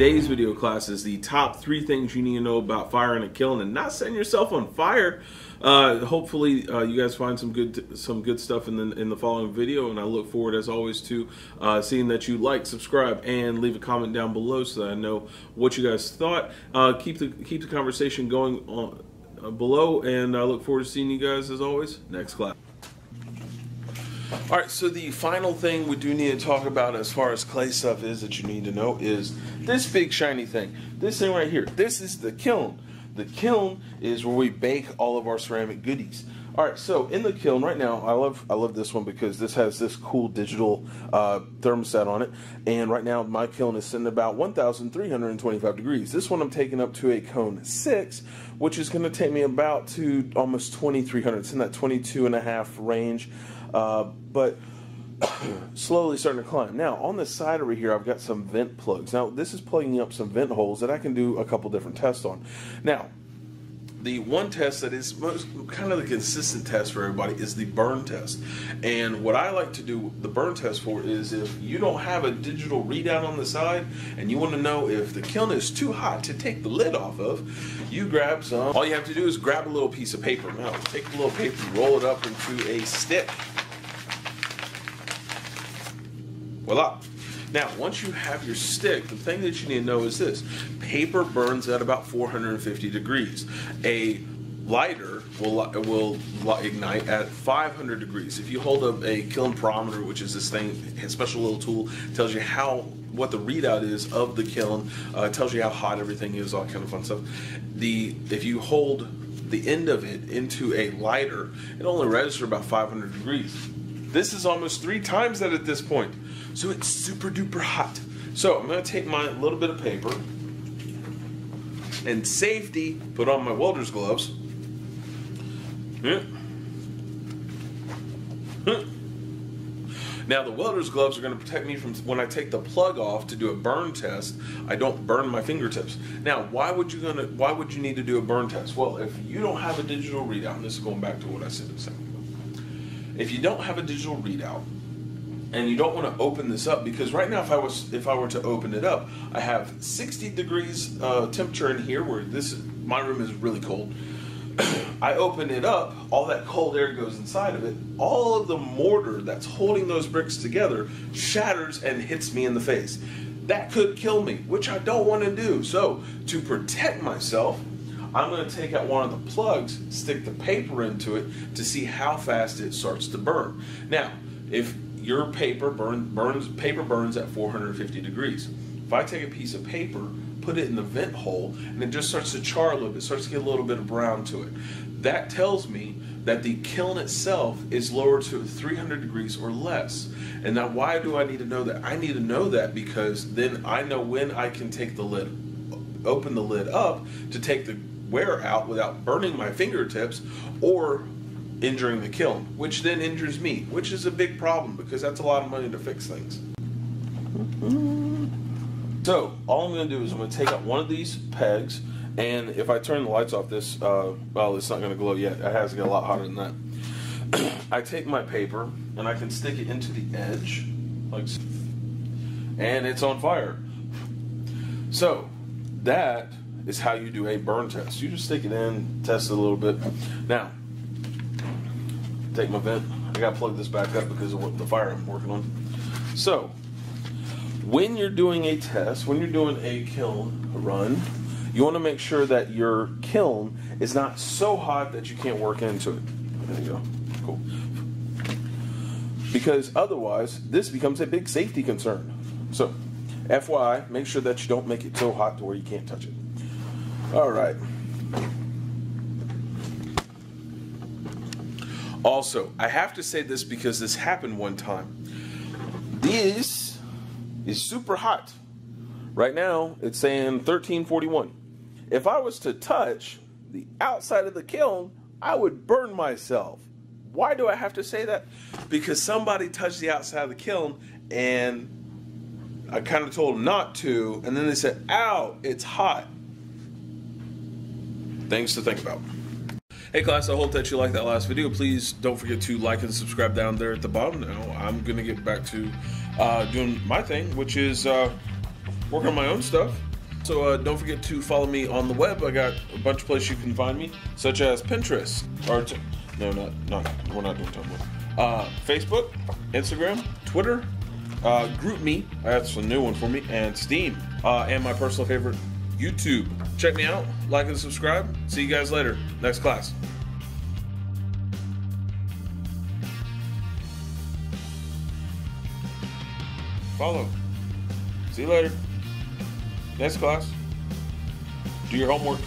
today's video class is the top 3 things you need to know about firing a kiln and not setting yourself on fire. Hopefully you guys find some good stuff in the following video, and I look forward as always to seeing that you like, subscribe, and leave a comment down below so that I know what you guys thought. Keep the conversation going on below, and I look forward to seeing you guys as always next class. Alright, so the final thing we do need to talk about as far as clay stuff is that you need to know is this big shiny thing. This thing right here. This is the kiln. The kiln is where we bake all of our ceramic goodies. Alright, so in the kiln right now, I love this one because this has this cool digital thermostat on it. And right now my kiln is sitting about 1,325 degrees. This one I'm taking up to a cone 6, which is going to take me about to almost 2,300. It's in that 22.5 range. But slowly starting to climb. Now, on this side over here, I've got some vent plugs. Now, this is plugging up some vent holes that I can do a couple different tests on. Now, the one test that is most kind of the consistent test for everybody is the burn test. And what I like to do the burn test for is if you don't have a digital readout on the side and you want to know if the kiln is too hot to take the lid off of, you grab some. All you have to do is grab a little piece of paper. Now, take a little paper, roll it up into a stick. Voila. Now, once you have your stick, the thing that you need to know is this. Paper burns at about 450 degrees. A lighter will ignite at 500 degrees. If you hold up a kiln pyrometer, which is this thing, a special little tool, tells you what the readout is of the kiln, tells you how hot everything is, all kind of fun stuff. If you hold the end of it into a lighter, it only registers about 500 degrees. This is almost 3 times that at this point. So it's super duper hot. So I'm going to take my little bit of paper and safety, put on my welder's gloves. Now the welder's gloves are going to protect me from when I take the plug off to do a burn test. I don't burn my fingertips. Now, why would you need to do a burn test? Well, if you don't have a digital readout, and this is going back to what I said a second ago. If you don't have a digital readout, and you don't want to open this up, because right now if I were to open it up, I have 60 degrees temperature in here, where my room is really cold. I open it up, all that cold air goes inside of it, all of the mortar that's holding those bricks together shatters and hits me in the face. That could kill me, which I don't want to do. So to protect myself, I'm going to take out one of the plugs, stick the paper into it to see how fast it starts to burn. Now, if your paper burns at 450 degrees. If I take a piece of paper, put it in the vent hole, and it just starts to char a little bit, starts to get a little bit of brown to it. That tells me that the kiln itself is lower to 300 degrees or less. And now why do I need to know that? I need to know that because then I know when I can take the lid, open the lid up to take the wear out without burning my fingertips or injuring the kiln, which then injures me, which is a big problem because that's a lot of money to fix things. So all I'm going to do is I'm going to take out one of these pegs, and if I turn the lights off, this well, it's not going to glow yet. It has to get a lot hotter than that. I take my paper and I can stick it into the edge like so, and it's on fire. So that is how you do a burn test. You just stick it in, test it a little bit. Now, take my vent. I gotta plug this back up because of the fire I'm working on. So, when you're doing a test, when you're doing a kiln run, you want to make sure that your kiln is not so hot that you can't work into it. There you go. Cool. Because otherwise, this becomes a big safety concern. So, FYI, make sure that you don't make it so hot to where you can't touch it. All right. Also, I have to say this because this happened one time. This is super hot. Right now, it's saying 1341. If I was to touch the outside of the kiln, I would burn myself. Why do I have to say that? Because somebody touched the outside of the kiln, and I kind of told them not to, and then they said, ow, it's hot. Things to think about. Hey class, I hope that you liked that last video. Please don't forget to like and subscribe down there at the bottom. Now I'm going to get back to doing my thing, which is working on my own stuff. Also, don't forget to follow me on the web. I got a bunch of places you can find me, such as Pinterest, or we're not doing Tumblr. Facebook, Instagram, Twitter, GroupMe, that's a new one for me, and Steam, and my personal favorite, YouTube. Check me out, like and subscribe. See you guys later. Next class. Follow. See you later. Next class. Do your homework.